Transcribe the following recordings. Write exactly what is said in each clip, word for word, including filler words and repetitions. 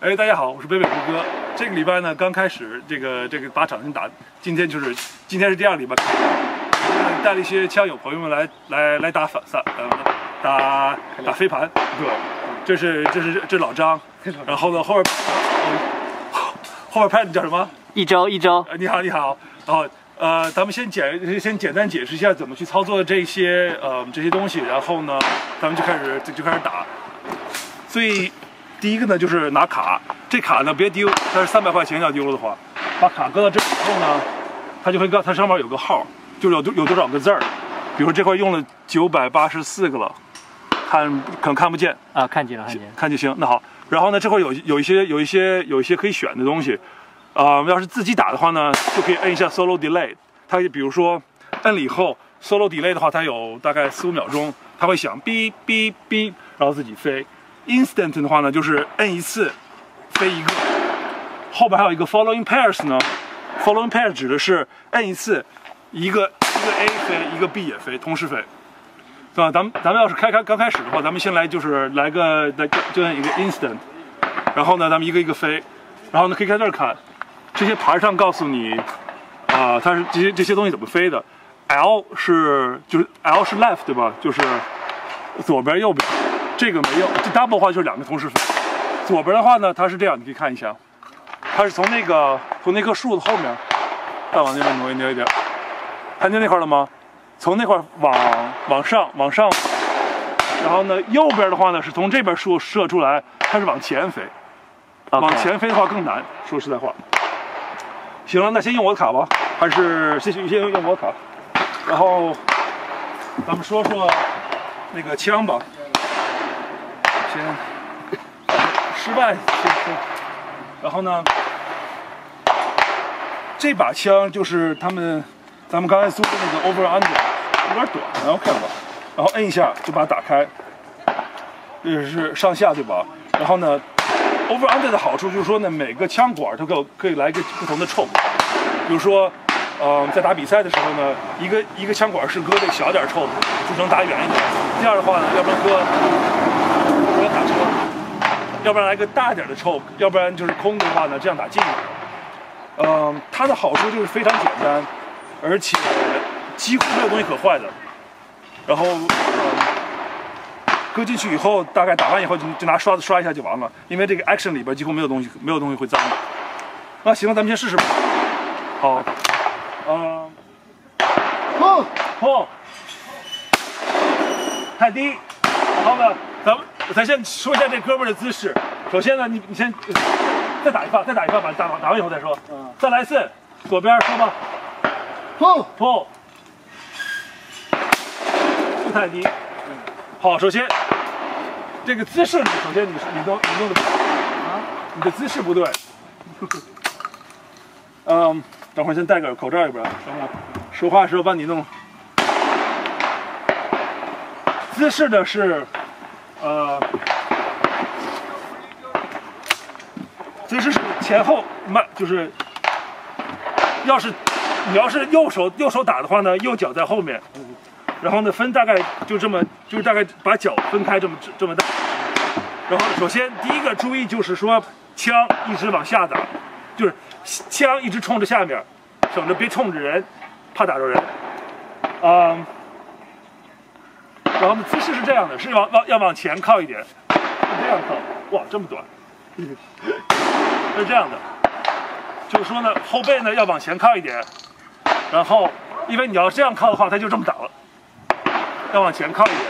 哎，大家好，我是北北胡歌。这个礼拜呢，刚开始这个这个把掌声打，今天就是今天是第二礼拜，带了一些枪友朋友们来来来打反散，呃，打打飞盘，对，这是这是这老张，然后呢后边、嗯、后边拍的叫什么？一周一周、呃，你好你好，然后呃，咱们先简先简单解释一下怎么去操作这些呃这些东西，然后呢，咱们就开始就就开始打，最。 第一个呢，就是拿卡，这卡呢别丢，它是三百块钱要丢了的话，把卡搁到这以后呢，它就会告它上面有个号，就是有有多少个字儿，比如说这块用了九百八十四个了，看可能看不见啊，看见了，看见看就行。那好，然后呢这块有有一些有一些有一些可以选的东西，啊、呃，要是自己打的话呢，就可以摁一下 solo delay， 它比如说摁了以后 solo delay 的话，它有大概四五秒钟，它会响哔哔哔，然后自己飞。 Instant 的话呢，就是摁一次，飞一个。后边还有一个 following pairs 呢 ，following pairs 指的是摁一次，一个一个 A 飞，一个 B 也飞，同时飞，对吧？咱们咱们要是开开刚开始的话，咱们先来就是来个来就按一个 instant， 然后呢，咱们一个一个飞，然后呢可以在这儿看，这些牌上告诉你，啊、呃，它是这些这些东西怎么飞的。L 是就是 L 是 left 对吧？就是左边右边。 这个没有，这 double 的话就是两个同时飞。左边的话呢，它是这样，你可以看一下，它是从那个从那棵树的后面，再往那边挪一挪一点，看见那块了吗？从那块往往上往上，然后呢，右边的话呢是从这边树射出来，它是往前飞。Okay. 往前飞的话更难，说实在话。行了，那先用我的卡吧，还是先先用用我的卡，然后咱们说说那个枪吧。 先失败，然后呢，这把枪就是他们咱们刚才做的那个 over under， 有点短，然后看吧，然后摁一下就把它打开，这是上下对吧？然后呢 ，over under 的好处就是说呢，每个枪管它可可以来一个不同的抽，比如说，呃，在打比赛的时候呢，一个一个枪管是搁这个小点抽，就能打远一点；第二的话呢，要不然搁。 打车，要不然来个大点的抽，要不然就是空的话呢，这样打近一点。嗯、呃，它的好处就是非常简单，而且几乎没有东西可坏的。然后，呃、搁进去以后，大概打完以后就就拿刷子刷一下就完了，因为这个 action 里边几乎没有东西，没有东西会脏的。那行了，咱们先试试吧。好，嗯、呃，砰砰，太低，然后呢，咱们。 我咱先说一下这哥们的姿势。首先呢，你你先再打一发，再打一发吧，打打完以后再说。嗯，再来一次，左边说吧。砰砰，不太低。嗯、好，首先这个姿势你，首先你你都你弄的啊，你的姿势不对。嗯，等会儿先戴个口罩，要不然等我说话的时候把你弄。姿势的是。 呃，姿势是前后慢，就是要是你要是右手右手打的话呢，右脚在后面，然后呢分大概就这么，就是大概把脚分开这么这么大。然后首先第一个注意就是说枪一直往下打，就是枪一直冲着下面，省着别冲着人，怕打着人。嗯。 然后呢，姿势是这样的，是往往要往前靠一点，是这样靠，哇，这么短，是这样的，就是说呢，后背呢要往前靠一点，然后因为你要这样靠的话，它就这么打了，要往前靠一点，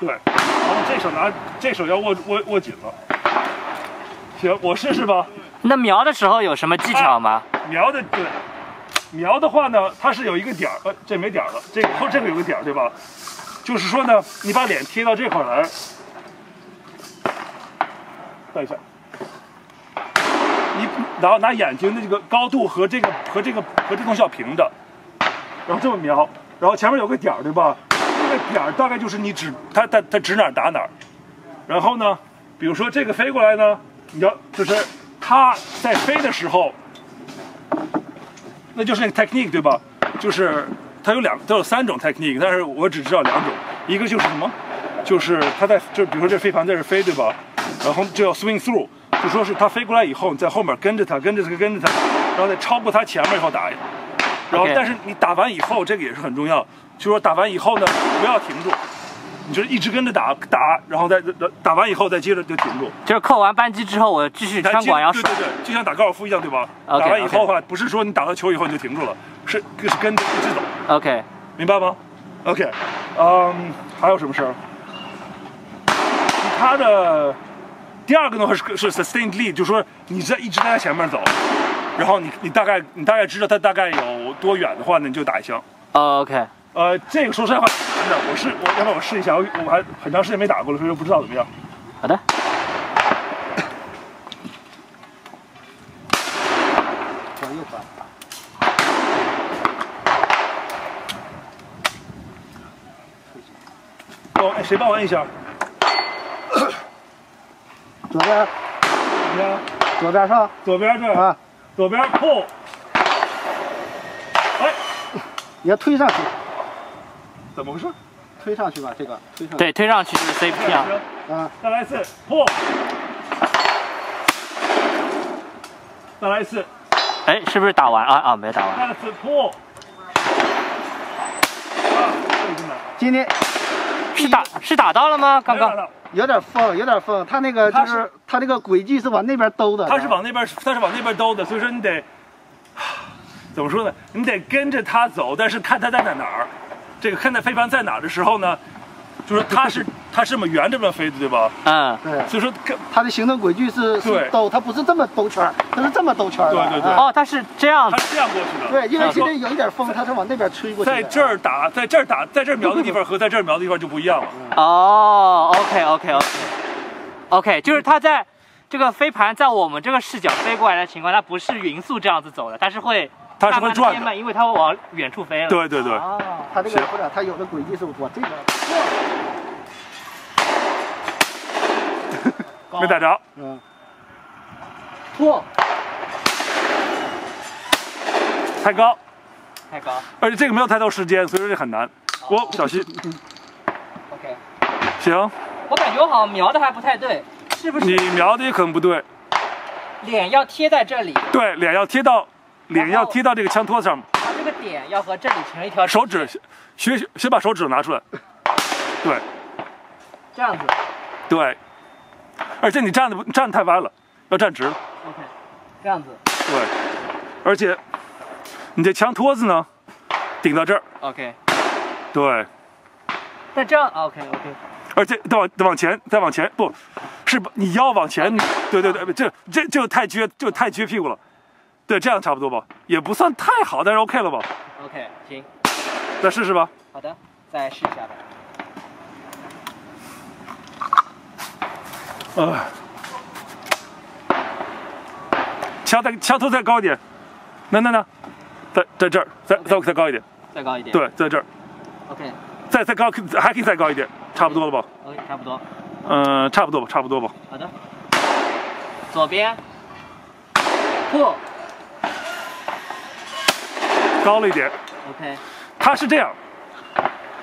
对，然后这手拿，这手要握握握紧了，行，我试试吧。那瞄的时候有什么技巧吗？啊、瞄的对。 瞄的话呢，它是有一个点儿，呃，这没点儿了，这个后这个有个点儿，对吧？就是说呢，你把脸贴到这块来，等一下，你然后拿眼睛的这个高度和这个和这个和这东西要平着，然后这么瞄，然后前面有个点儿，对吧？这个点儿大概就是你指它它它指哪儿打哪儿，然后呢，比如说这个飞过来呢，你要就是它在飞的时候。 那就是那个 technique 对吧？就是它有两，它有三种 technique， 但是我只知道两种，一个就是什么，就是它在，就比如说这飞盘在这飞对吧？然后就要 swing through， 就说是它飞过来以后，你在后面跟着它，跟着它，跟着它，然后再超过它前面以后打。然后， Okay. 但是你打完以后，这个也是很重要，就说打完以后呢，不要停住，你就是一直跟着打打，然后再打完以后再接着就停住。就是扣完扳机之后，我继续穿广摇。对对对，就像打高尔夫一样，对吧？ Okay, 打完以后的话， okay. 不是说你打到球以后你就停住了，是是跟着一直走。OK， 明白吗 ？OK， 嗯，还有什么事儿？ 它的第二个呢是是 sustained lead， 就是说你在一直在前面走，然后你你大概你大概知道它大概有多远的话呢，你就打一枪。Oh, OK， 呃，这个说实话，真的，我试我要不我试一下，我我还很长时间没打过了，所以不知道怎么样。好的。往右扳。哦，哎，谁帮我按一下？ 左边，左边，左边上，左边这啊，左边扣，哎，你要推上去，怎么回事？推上去吧，这个推上去。对，推上去就是 C P 啊。啊，再来一次，扣，再来一次。哎，是不是打完啊？啊，没打完。再来一次，扣。今天是打是打到了吗？刚刚。 有点风，有点风，它那个就是它那个轨迹是往那边兜的，它是往那边，它是往那边兜的，所以说你得怎么说呢？你得跟着它走，但是看它在哪儿，这个看它飞盘在哪儿的时候呢，就是它是它是这么圆这么飞的，对吧？嗯，对。所以说它的行动轨迹是是兜，它不是这么兜圈，它是这么兜圈的。对对对。哦，它是这样，它是这样过去的。对，因为今天有一点风，它是往那边吹过去。在这儿打，在这儿打，在这儿瞄的地方和在这儿瞄的地方就不一样了。 哦 ，OK OK OK OK， 就是它在这个飞盘在我们这个视角飞过来的情况，它不是匀速这样子走的，它是会它是会转的，因为它会往远处飞了。对对对。哦，它这个不是，它有的轨迹是往这边。没逮着。嗯。哇！太高。太高。而且这个没有太多时间，所以说这很难。我小心。 行，我感觉我好像瞄的还不太对，是不是？你瞄的也可能不对，脸要贴在这里。对，脸要贴到，脸要贴到这个枪托上。它这个点要和这里成一条。手指，先先把手指拿出来。对。这样子。对。而且你站的站太歪了，要站直了。OK， 这样子。对。而且，你这枪托子呢，顶到这儿。OK。对。但这样 ，OK OK。 而且再往再往前，再往前，不是你腰往前，对对对，这这就太撅，就太撅屁股了。对，这样差不多吧，也不算太好，但是 OK 了吧 ？OK， 行，再试试吧。好的，再试一下吧。啊、呃，枪再枪头再高一点，那那那，在在这儿，再 Okay. 再再高一点，再高一点，对，在这儿。OK， 再再高，还可以再高一点。 差不多了吧？嗯，差不多。嗯，差不多吧，差不多吧。好的。左边。嚯！高了一点。OK。它是这样，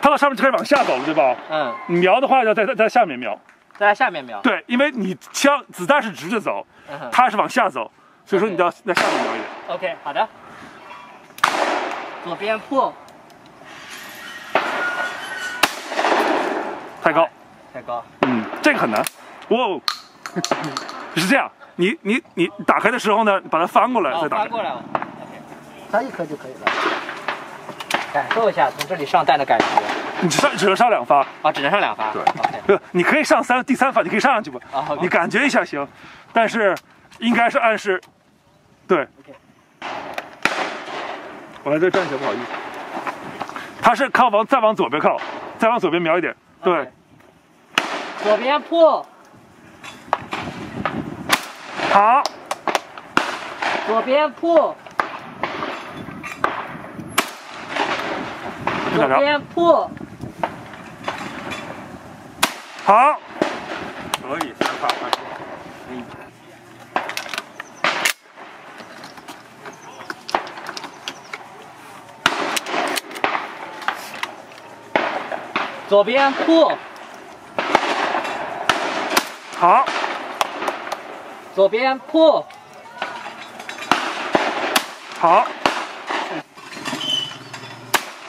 它到上面就开始往下走了，对吧？嗯。你瞄的话要在在下面瞄。在下面瞄。对，因为你枪子弹是直着走，它是往下走，所以说你要在下面瞄一点。OK， 好的。左边嚯！ 太高，太高。嗯，这个很难。哇、哦，是这样，你你你打开的时候呢，把它翻过来、哦、再打开。翻过来了，翻一颗就可以了。感受一下从这里上弹的感觉。你上只能上两发啊、哦，只能上两发。对， Okay. 你可以上三第三发，你可以上上去吧。哦 okay、你感觉一下行，但是应该是暗示。对。Okay. 我来这站起来，不好意思。它是靠往再往左边靠，再往左边瞄一点。对。Okay. 左边破，好。左边破，左边破，好。可以，三发换手。嗯。左边破。 好，左边破。好，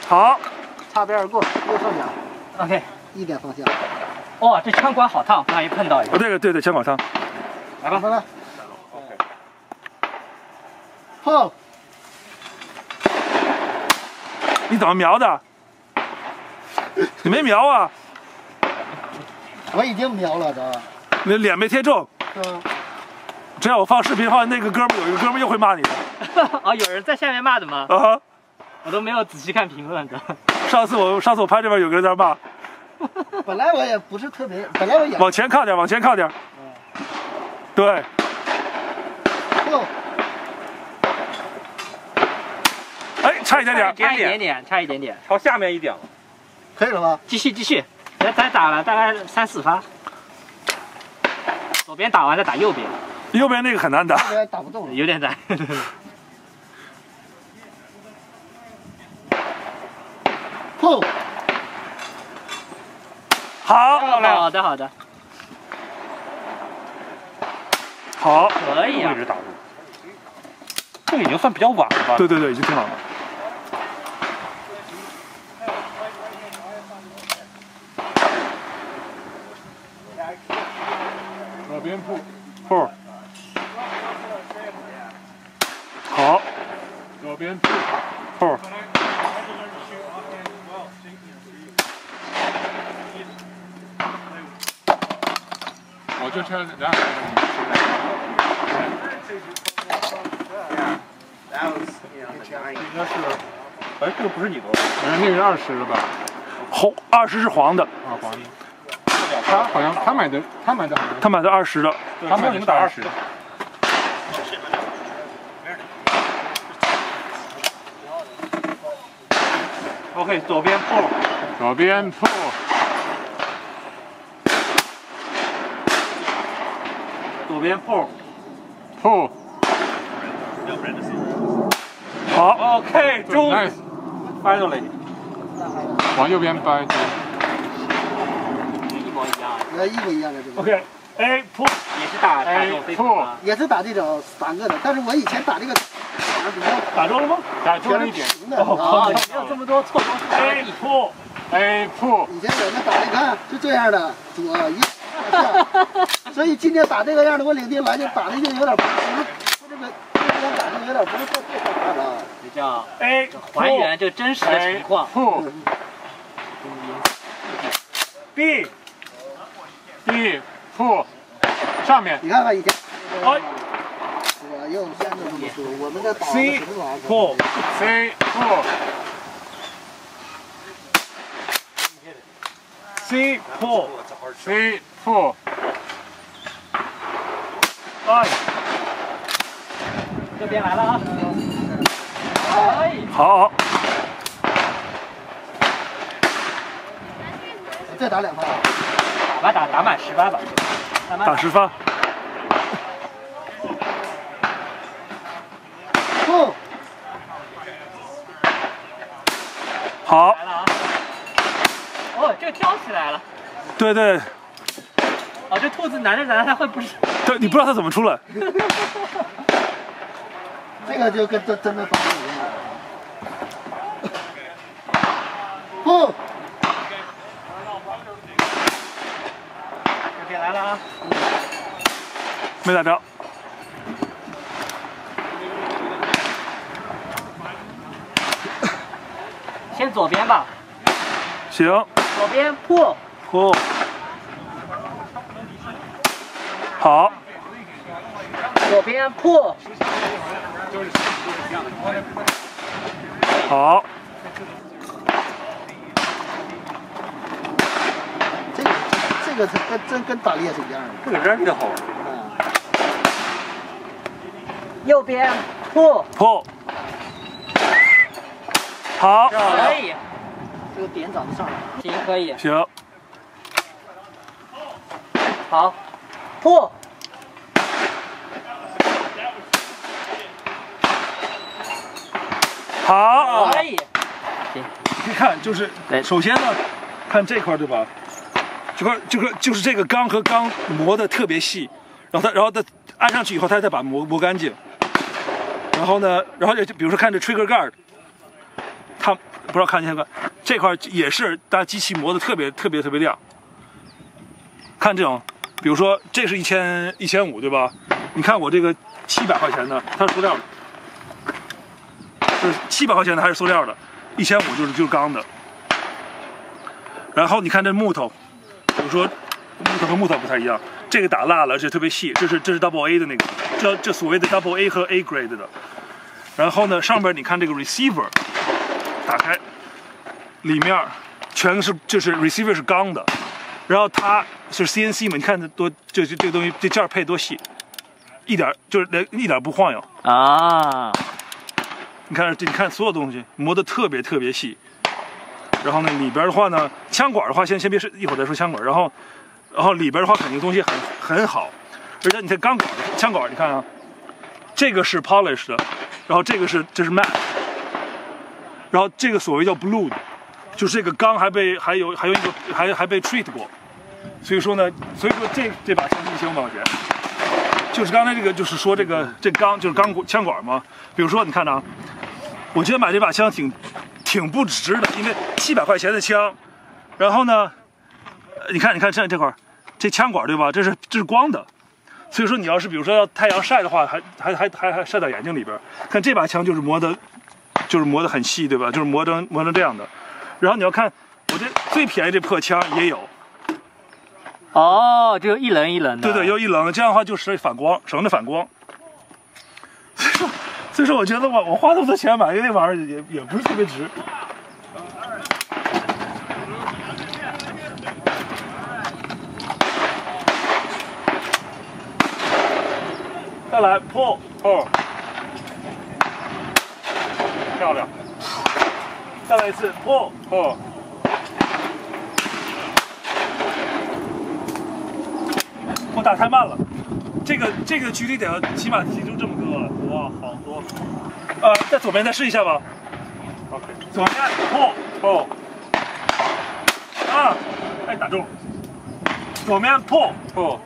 好，擦边而过，右上角。OK， 一点方向。哇、哦，这枪管好烫，不小心碰到一个。哦，对对对，枪管烫。来吧，来吧。破。你怎么瞄的？你没瞄啊？我已经瞄了的。你脸没贴中。嗯。只要我放视频的话，那个哥们有一个哥们又会骂你的。哦，有人在下面骂的吗？啊、uh-huh。我都没有仔细看评论的。上次我上次我拍这边有个人在骂。本来我也不是特别，本来我也。往前靠点，往前靠点。嗯、对。哦。哎，差一点点，差一点点，差一点点，朝下面一点了。可以了吗？继续继续，咱咱打了大概三四发，左边打完再打右边，右边那个很难打，右边打不动了，有点难。呵呵砰！好，好的好的，好，可以啊，一直打住。这个已经算比较晚了吧？对对对，已经挺晚了。左边铺铺，好，左边铺铺，我就差两。哎，这个不是你的，哎，那个是二十的吧？红，二十是黄的。啊，黄的。他好像他买的，他买的，他买的二十的，他买的打二十的。OK， 左边破，左边破。左边破，破。好 ，OK， 中 ，finally， 往右边掰。一模一样。呃，一模一样的这个。OK，A 扑也是打打这种扑，也是打这种散个的，但是我以前打这个打中了吗？打中了一点。哦，没有这么多错误。A 扑 ，A 扑。以前我们打一看就这样的左一，所以今天打这个样的，我领兵来就打的就有点不这个。有点不是做最好看的，这叫还原这真实的情况。B B 铺上面，你看看以前。哎，我又现在这么说，我们这打的什么玩意儿？铺 C 铺 C 铺 C 铺。哎。这边来了啊！好，再打两发，打吧打打满十发吧，打十发。哦，好。哦，这个跳起来了。对对。哦，这兔子难着难着它会不是？对，你不知道它怎么出来。这个就跟真真的打不一样。哦，这边来了啊！没打着。先左边吧。行。左边破。破。好。左边破。好，这个这个跟真跟打猎是一样的，这个真的好玩。右边破破，好，可以，这个点找不上，行可以，行，好，破。好，可以。你看，就是首先呢，看这块对吧？这块这个就是这个钢和钢磨的特别细，然后它，然后它按上去以后，它再把磨磨干净。然后呢，然后就比如说看这 trigger guard， 它不知道看见没？这块也是，但机器磨的特别特别特别亮。看这种，比如说这是一千一千五对吧？你看我这个七百块钱的，它是塑料的。 就是七百块钱的还是塑料的，一千五就是就是钢的。然后你看这木头，比如说木头和木头不太一样，这个打蜡了，而且特别细，这是这是 double A 的那个，这这所谓的 double A 和 A grade 的。然后呢，上边你看这个 receiver， 打开，里面全是就是 receiver 是钢的，然后它是 C N C 嘛，你看多这这这个东西这件配多细，一点就是连一点不晃悠啊。 你看，这你看所有东西磨得特别特别细，然后呢里边的话呢，枪管的话先先别说，一会儿再说枪管。然后，然后里边的话肯定东西很很好，而且你看钢管、枪管，你看啊，这个是 polished 的，然后这个是这是 matte， 然后这个所谓叫 blue 的，就是这个钢还被还有还有一个还还被 treat 过，所以说呢，所以说这这把枪一千五百块钱，就是刚才这个就是说这个这钢就是钢枪管嘛，比如说你看啊。 我觉得买这把枪挺，挺不值的，因为七百块钱的枪，然后呢，你看，你看这这块，这枪管对吧？这是这是光的，所以说你要是比如说要太阳晒的话，还还还还还晒到眼睛里边。看这把枪就是磨的，就是磨的很细，对吧？就是磨成磨成这样的。然后你要看我这最便宜这破枪也有，哦，这有一棱一棱的，对对，有一棱，这样的话就是反光，省得反光。 所以说，我觉得我我花那么多钱买一个那玩意儿也也不是特别值。再来 pull， 哦，漂亮。再来一次 pull， 哦。我打太慢了。 这个这个距离得要起码提出这么多了，哇，好多！呃，在左边再试一下吧。OK， 左边，哦哦，啊，哎，打中！左边，破哦。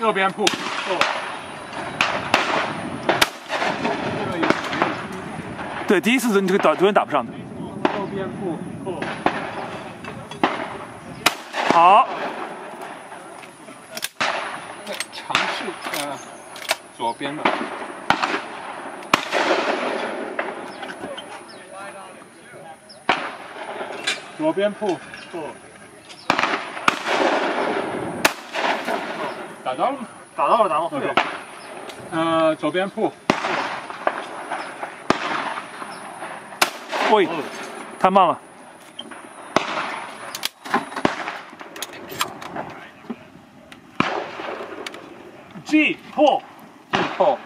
右边，破哦。对，第一次你这个打永远打不上的。右边，破破。 好，尝试呃左边吧。左边铺铺，打到了吗？打到了，打到了。对。呃，左边铺。喂，太慢了。 G 破 ，G 破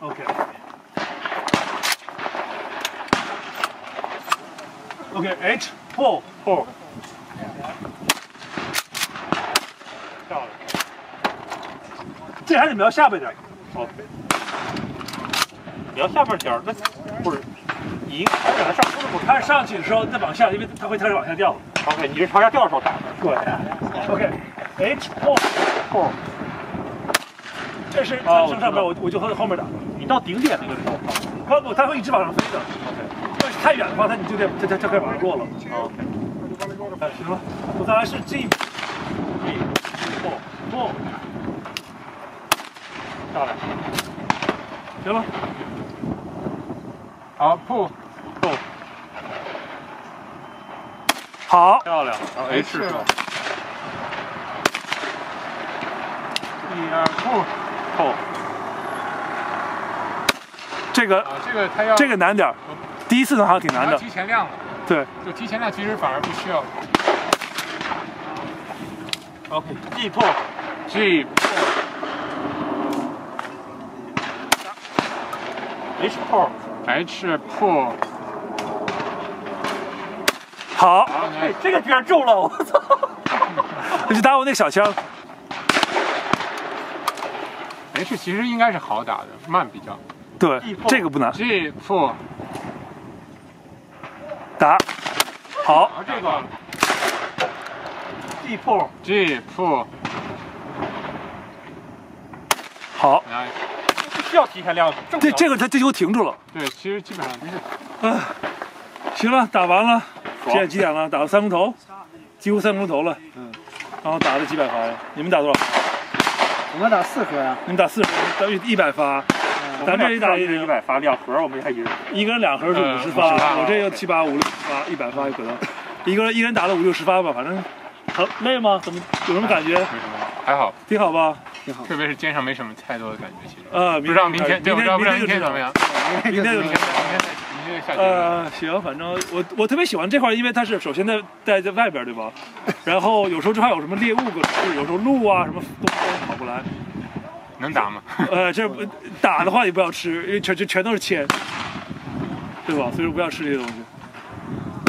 ，OK，OK，H 破破，漂亮，这还得瞄下边点儿，哦，瞄下边点儿，那不是，你应该往上，不是我看上去的时候再往下，因为它会它是往下掉的。 OK， 你是朝下掉的时候打的。对。OK，H 破破。这是上上边，我我就从后面打。你到顶点那个时候。它不，它会一直往上飞的。OK。要是太远的话，它你就得它它它开始往上落了。OK。哎，行了，我再来是 G，G 破破。漂亮。行了。好，破破。 好，漂亮。然后 H， 一二后后，这个这个它要这个难点，第一次好像挺难的。提前亮了，对，就提前亮其实反而不需要。OK， G 破 ，G 破 ，H 破 ，H 破。 好，哎，这个居然中了，我操！你就打我那小枪。H 其实应该是好打的，慢比较。对，这个不难。G 破打，好。这个 ，G 铺 ，G 铺，好。不需要提前亮。对，这个他这球停住了。对，其实基本上没事。嗯，行了，打完了。现在几点了？打了三钟头，几乎三钟头了。嗯。然后打了几百发呀？你们打多少？我们打四盒呀。你们打四盒，等于一百发。 咱这一打一人一百发，两盒我们还一人一个人两盒是五十发，我这又七八五六发，一百发有可能，一个人一人打了五六十发吧，反正很累吗？怎么有什么感觉？没什么，还好，挺好吧，挺好。特别是肩上没什么太多的感觉，其实。呃，不知道明天，对，不知道明天怎么样。明天，明天，明天下。呃，行，反正我我特别喜欢这块，因为它是首先在在在外边对吧？然后有时候这还有什么猎物，有时候鹿啊什么都跑过来。 能打吗？呃，这打的话也不要吃，因为全全全都是铅，对吧？所以说不要吃这些东西。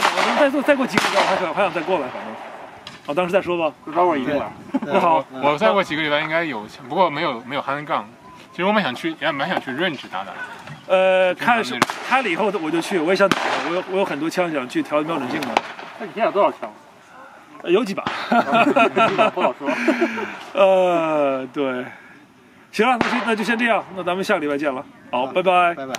我能再做再过几个礼拜，我还想还想再过来，反正。我当时再说吧，不知道我一定来。那好，我再过几个礼拜应该有，不过没有没有handgun杠。其实我蛮想去，也蛮想去range打打。呃，看是开了以后我就去，我也想打，我有我有很多枪想去调瞄准性的。那你现在有多少枪？ 有几把，不好说。呃，对。 行了，那就那就先这样，那咱们下个礼拜见了。好，拜拜，拜拜。